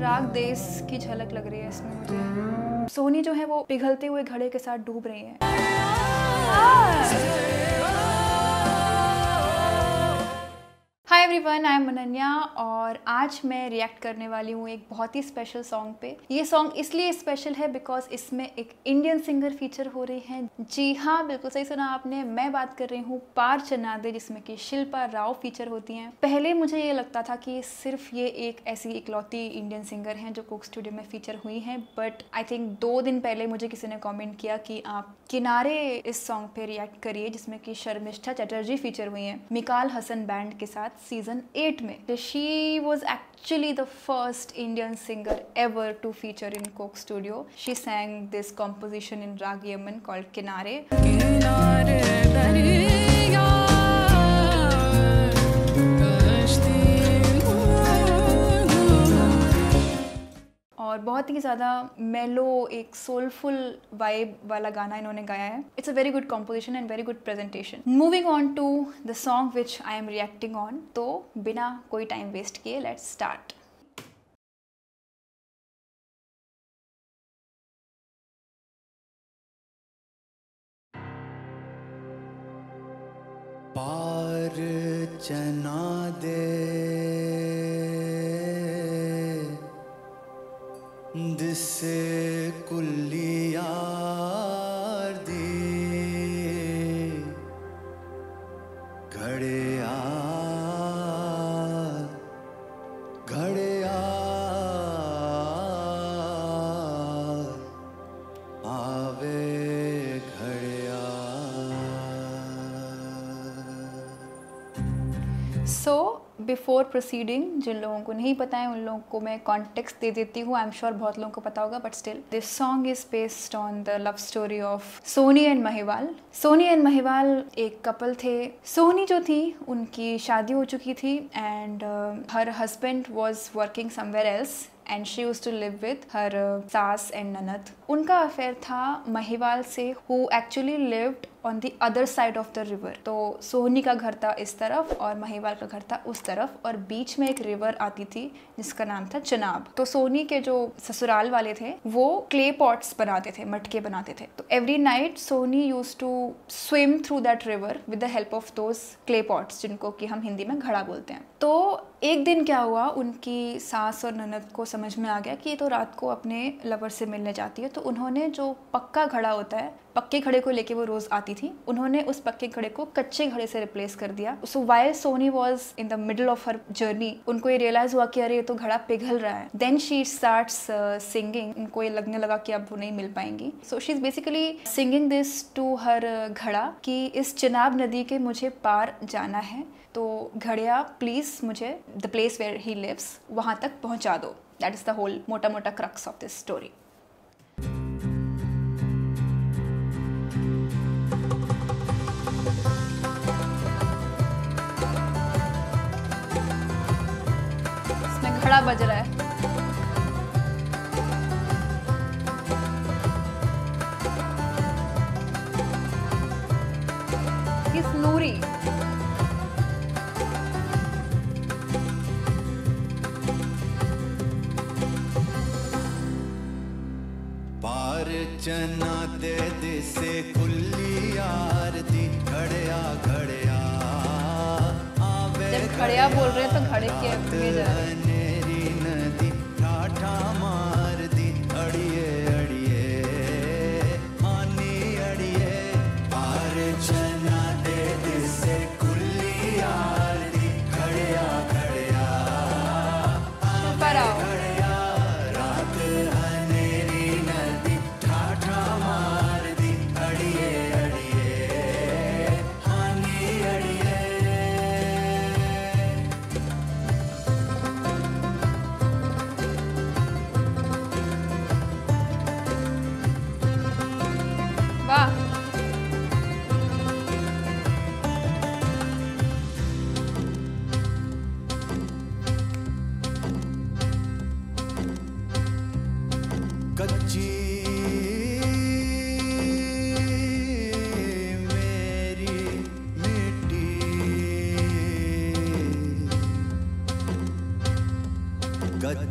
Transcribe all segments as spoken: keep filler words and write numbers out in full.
राग देश की झलक लग रही है इसमें मुझे। सोहनी जो है वो पिघलते हुए घड़े के साथ डूब रही है। Hi everyone, I am Ananya और आज मैं रिएक्ट करने वाली हूँ एक बहुत ही स्पेशल सॉन्ग पे। ये सॉन्ग इसलिए स्पेशल है बिकॉज इसमें एक इंडियन सिंगर फीचर हो रही हैं। जी हाँ, बिल्कुल सही सुना आपने, मैं बात कर रही हूँ पार चना दे, जिसमें कि शिल्पा राव फीचर होती हैं। पहले मुझे ये लगता था कि सिर्फ ये एक ऐसी इकलौती इंडियन सिंगर हैं जो कोक स्टूडियो में फीचर हुई हैं, बट आई थिंक दो दिन पहले मुझे किसी ने कॉमेंट किया कि आप किनारे इस सॉन्ग पे रिएक्ट करिए, जिसमें कि शर्मिष्ठा चटर्जी फीचर हुई हैं मिकाल हसन बैंड के साथ सीजन एट में। She was actually the first Indian singer ever to feature in Coke Studio. She sang this composition in raag Yaman called किनारे। किनारे दरिया और बहुत ही ज़्यादा मेलो, एक सोलफुल वाइब वाला गाना इन्होंने गाया है। It's a very good composition and very good presentation. Moving on to the song which I am reacting on, तो बिना कोई टाइम वेस्ट किए लेट्स स्टार्ट। पार चना दे दिसे कुल्लियार दी घड़े यार घड़े यार आवे घड़े यार। सो बिफोर प्रोसीडिंग, जिन लोगों को नहीं पता है उन लोगों को मैं कॉन्टेक्स्ट दे देती हूँ। आई एम श्योर बहुत लोगों को पता होगा, but still this song is based on the love story of Sohni and Mahiwal. Sohni and Mahiwal एक कपल थे। सोहनी जो थी उनकी शादी हो चुकी थी and her husband was working somewhere else and she used to live with her सास एंड ननद। उनका अफेयर था महिवाल से, who actually lived on the other side of the river. तो सोहनी का घर था इस तरफ और महिवाल का घर था उस तरफ, और बीच में एक रिवर आती थी जिसका नाम था चनाब। तो सोहनी के जो ससुराल वाले थे वो क्ले पॉट्स बनाते थे, मटके बनाते थे। तो every night Sohni used to swim through that river with the help of those clay pots, जिनको कि हम हिंदी में घड़ा बोलते हैं। तो एक दिन क्या हुआ, उनकी सास और ननद को समझ में आ गया कि ये तो रात को अपने लवर से मिलने जाती है। तो उन्होंने जो पक्का घड़ा होता है, पक्के घड़े को लेके वो रोज आती थी, उन्होंने उस पक्के घड़े को कच्चे घड़े से रिप्लेस कर दिया। So while Sohni was in the middle of her journey, उनको ये रियलाइज हुआ कि अरे ये तो घड़ा पिघल रहा है। Then she starts singing. उनको ये लगने लगा कि अब वो नहीं मिल पाएंगी। So she is basically singing this to her घड़ा कि इस चिनाब नदी के मुझे पार जाना है, तो घड़िया प्लीज मुझे the place where he lives वहाँ तक पहुँचा दो। That is the whole मोटा मोटा crux of this story. इसमें घड़ा बज रहा है। किस नूरी चना दे दिसे खुली आरती घड़िया घड़िया आवे। जब घड़िया बोल रहे हैं तो घड़े के आगे जा रहे हैं।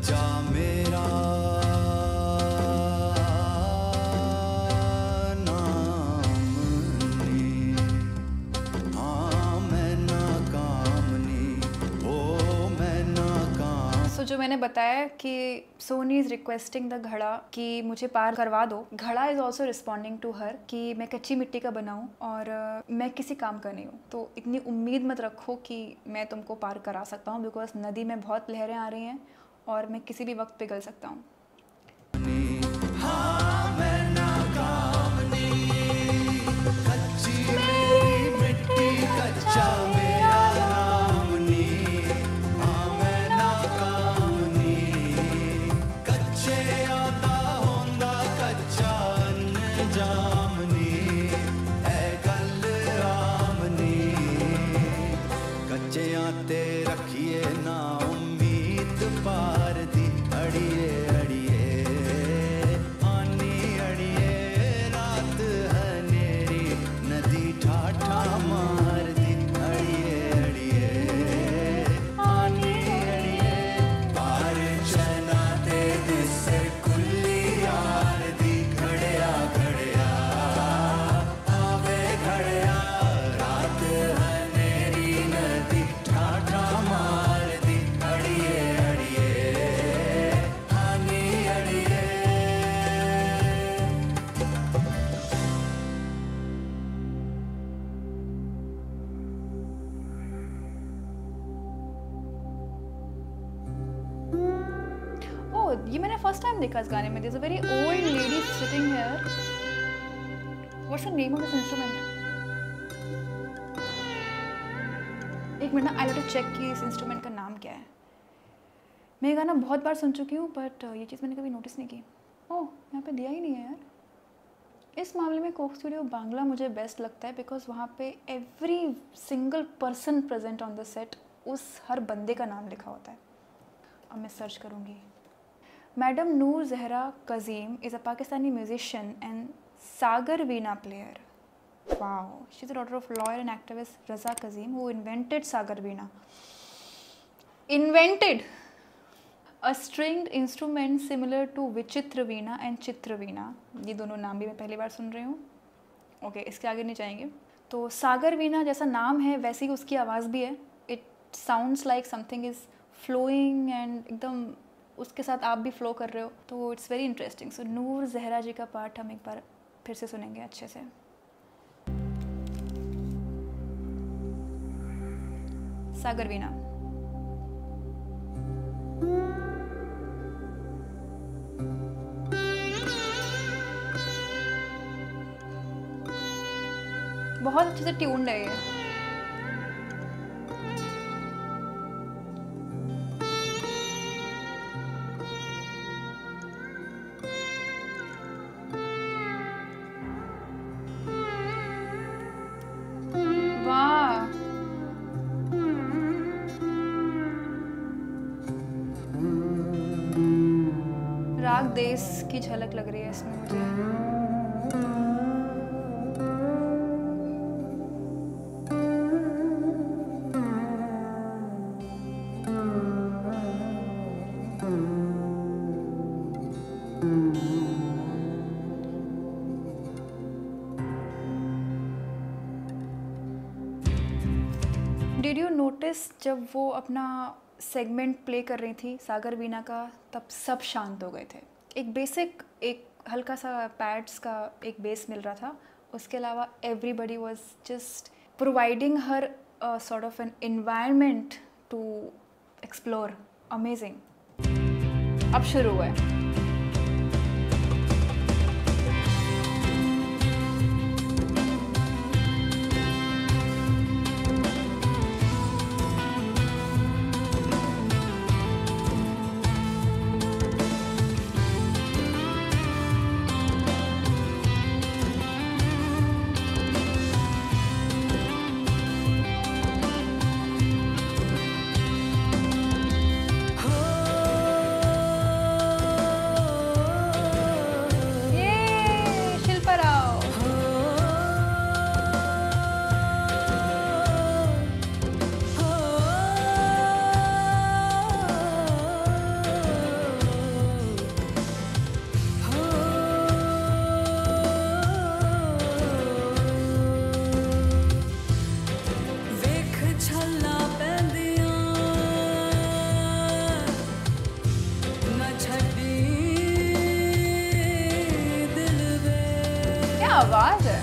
जा मेरा नाम नहीं, हाँ मैं नाकाम नहीं, ओ मैं नाकाम। सो जो मैंने बताया कि सोहनी इज रिक्वेस्टिंग द घड़ा कि मुझे पार करवा दो, घड़ा is also responding to her कि मैं कच्ची मिट्टी का बनाऊं और मैं किसी काम का नहीं हूँ, तो इतनी उम्मीद मत रखो कि मैं तुमको पार करा सकता हूँ, बिकॉज नदी में बहुत लहरें आ रही हैं और मैं किसी भी वक्त पिघल सकता हूँ। ये मैंने फर्स्ट टाइम देखा इस गाने में। There's a very old lady sitting here. What's the name of this instrument? एक मिनट, आई विल चेक कि इस इंस्ट्रूमेंट का नाम क्या है। मैं ये गाना बहुत बार सुन चुकी हूँ बट ये चीज़ मैंने कभी नोटिस नहीं की। ओह, यहाँ पे दिया ही नहीं है यार। इस मामले में कोक स्टूडियो बांग्ला मुझे बेस्ट लगता है बिकॉज वहाँ पे every single person present on the set, उस हर बंदे का नाम लिखा होता है। अब मैं सर्च करूँगी। Madam Noor Zahra Kazim is a Pakistani musician and Sagar Veena player. Wow, she is the daughter of lawyer and activist Raza Kazim who invented Sagar Veena. Invented a stringed instrument similar to Vichitraveena and Chitraveena. ये दोनों नाम भी मैं पहली बार सुन रही हूँ। ओके okay, इसके आगे नहीं जाएंगे। तो सागर वीना जैसा नाम है वैसी ही उसकी आवाज़ भी है। It sounds like something is flowing and एकदम उसके साथ आप भी फ्लो कर रहे हो, तो it's very interesting. So Noor Zahra ji का पार्ट हम एक बार फिर से सुनेंगे अच्छे से। सागर वीणा। बहुत अच्छे से ट्यून्ड है ये। राग देश की झलक लग रही है इसमें मुझे। डिड यू नोटिस जब वो अपना सेगमेंट प्ले कर रही थी सागर वीणा का, तब सब शांत हो गए थे। एक बेसिक, एक हल्का सा पैड्स का एक बेस मिल रहा था, उसके अलावा everybody was just providing her sort of an environment to explore. Amazing. अब शुरू हुआ है। आवाज है।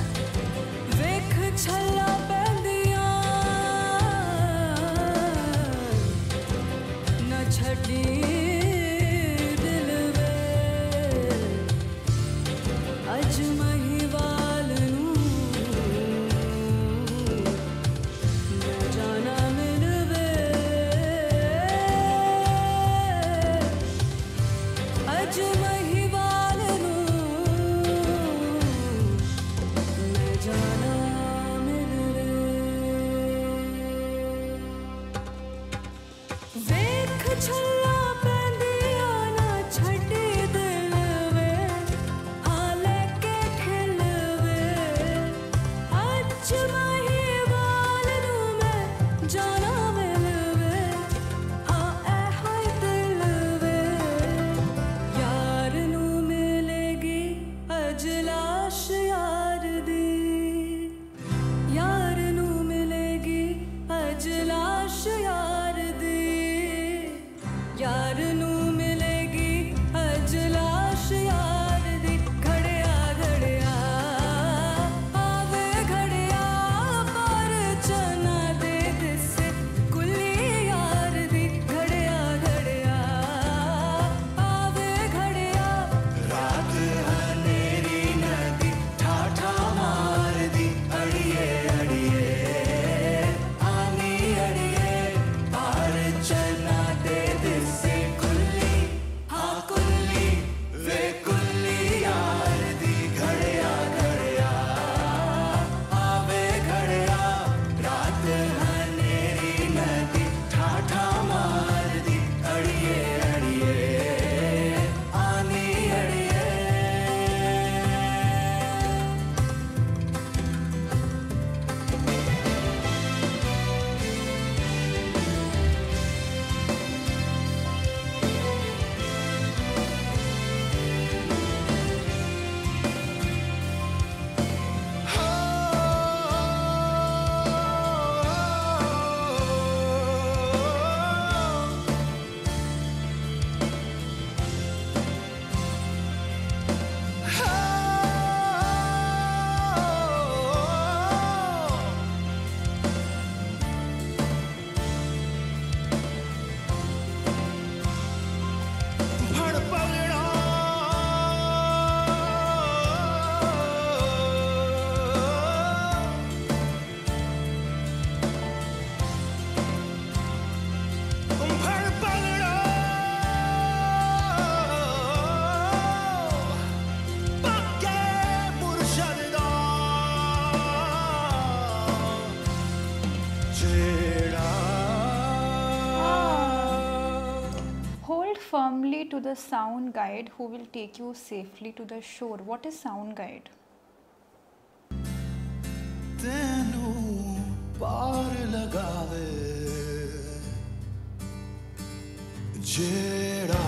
To the sound guide who will take you safely to the shore. What is sound guide? तेनू पार लगावे जेड़ा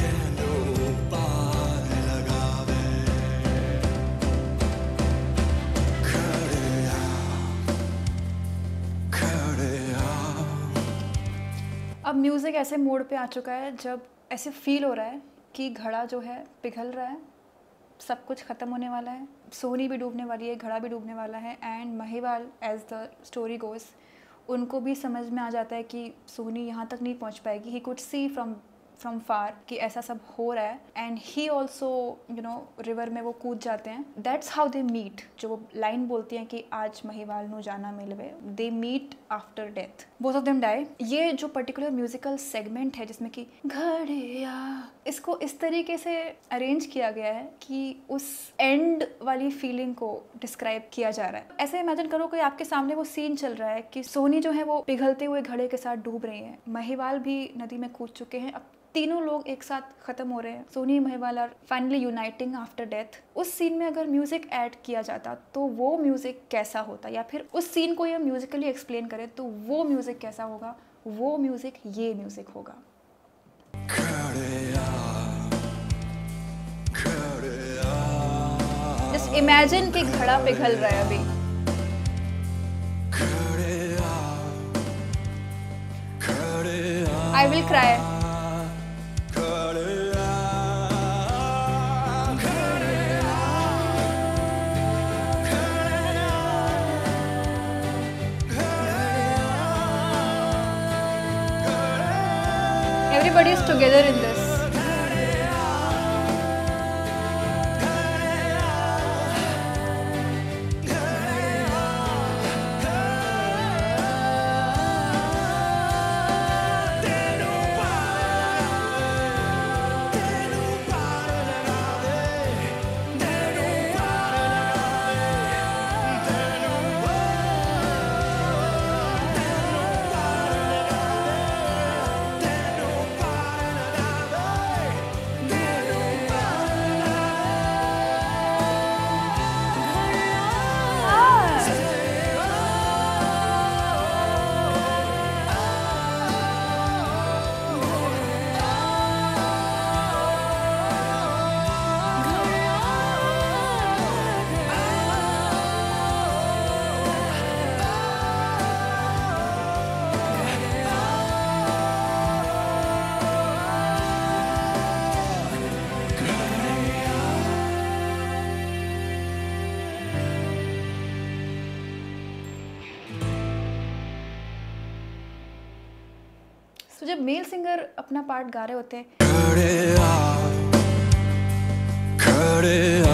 तेनू पार लगावे खड़िया खड़िया। अब म्यूज़िक ऐसे मोड़ पे आ चुका है जब ऐसे फील हो रहा है कि घड़ा जो है पिघल रहा है, सब कुछ ख़त्म होने वाला है, सोहनी भी डूबने वाली है, घड़ा भी डूबने वाला है। And Mahiwal as the story goes, उनको भी समझ में आ जाता है कि सोहनी यहाँ तक नहीं पहुँच पाएगी। He could see from from far कि ऐसा सब हो रहा है। And he also you know river में वो कूद जाते हैं। That's how they meet. जो वो लाइन बोलती हैं कि आज महिवाल नू जाना मिलवे, they meet after death, both of them die. ये जो पर्टिकुलर म्यूजिकल सेगमेंट है जिसमें कि घड़िया, इसको इस तरीके से अरेंज किया गया है कि उस एंड वाली फीलिंग को डिस्क्राइब किया जा रहा है। ऐसे इमेजिन करो कि आपके सामने वो सीन चल रहा है कि सोहनी जो है वो पिघलते हुए घड़े के साथ डूब रही है, महिवाल भी नदी में कूद चुके हैं, अब तीनों लोग एक साथ खत्म हो रहे हैं, Sohni Mahiwal are finally uniting after death. उस सीन में अगर म्यूजिक ऐड किया जाता तो वो म्यूजिक कैसा होता, या फिर उस सीन को ये म्यूजिकली एक्सप्लेन करें तो वो म्यूजिक कैसा होगा, वो म्यूजिक ये म्यूजिक होगा। जस्ट इमेजिन कि घड़ा पिघल रहा है अभी। I will cry. everybody is together in this. तो जब मेल सिंगर अपना पार्ट गा रहे होते हैं खड़े आ, खड़े आ।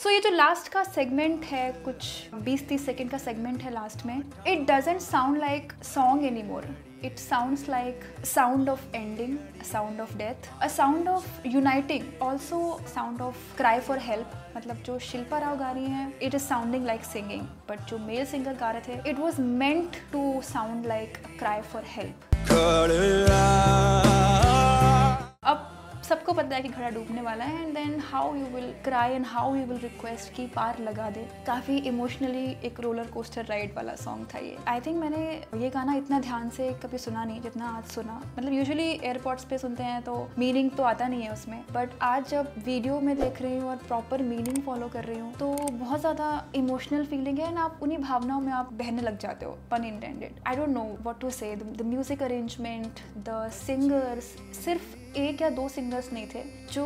So, ये जो लास्ट का सेगमेंट है, कुछ बीस तीस सेकेंड का सेगमेंट है लास्ट में, it doesn't sound like song any more. It sounds like sound of ending, a sound of death, a sound of uniting, also sound of cry for help. मतलब जो शिल्पा राव गा रही हैं, it is sounding like singing. But जो male singer गा रहे थे, it was meant to sound like a cry for help. अब सबको पता है कि घड़ा डूबने वाला है, and then how you will cry and how you will request कि पार लगा दे. काफ़ी इमोशनली एक रोलर कोस्टर राइड वाला सॉन्ग था ये. आई थिंक मैंने ये गाना इतना ध्यान से कभी सुना नहीं जितना आज सुना. मतलब यूजुअली एयरपोर्ट्स पे सुनते हैं तो मीनिंग तो आता नहीं है उसमें, बट आज जब वीडियो में देख रही हूँ और प्रॉपर मीनिंग फॉलो कर रही हूँ तो बहुत ज़्यादा इमोशनल फीलिंग है, एंड आप उन्हीं भावनाओं में आप बहने लग जाते हो, pun intended. I don't know what to say. The music arrangement, the singers, सिर्फ एक या दो सिंगर्स नहीं थे जो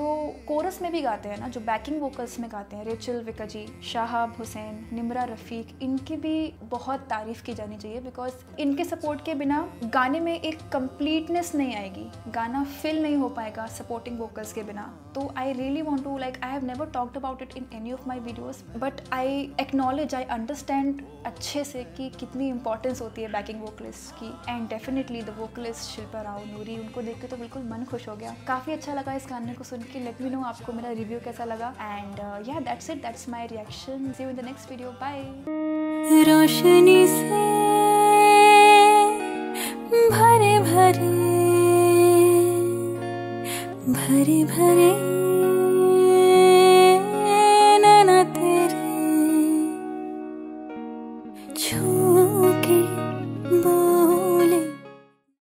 कोरस में भी गाते हैं ना, जो बैकिंग वोकल्स में गाते हैं. रेचल, विक्की जी, शाहब हुसैन, निम्रा रफ़ीक, इनकी भी बहुत तारीफ़ की जानी चाहिए, बिकॉज इनके सपोर्ट के बिना गाने में एक कंप्लीटनेस नहीं आएगी, गाना फिल नहीं हो पाएगा सपोर्टिंग वोकल्स के बिना. तो I really want to like, I have never talked about it in any of my videos, but I acknowledge, I understand अच्छे से कि कितनी इंपॉर्टेंस होती है बैकिंग वोकलिस्ट की. And definitely the vocalist Shilpa Rao, Noori, उनको देख के तो बिल्कुल मन खुश हो गया. काफ़ी अच्छा लगा इस गाने को सुन के. लेट मी नो आपको मेरा रिव्यू कैसा लगा. And yeah that's it, that's my reaction. See you in the next video. Bye. रोशनी से भरे भरे भरे भरे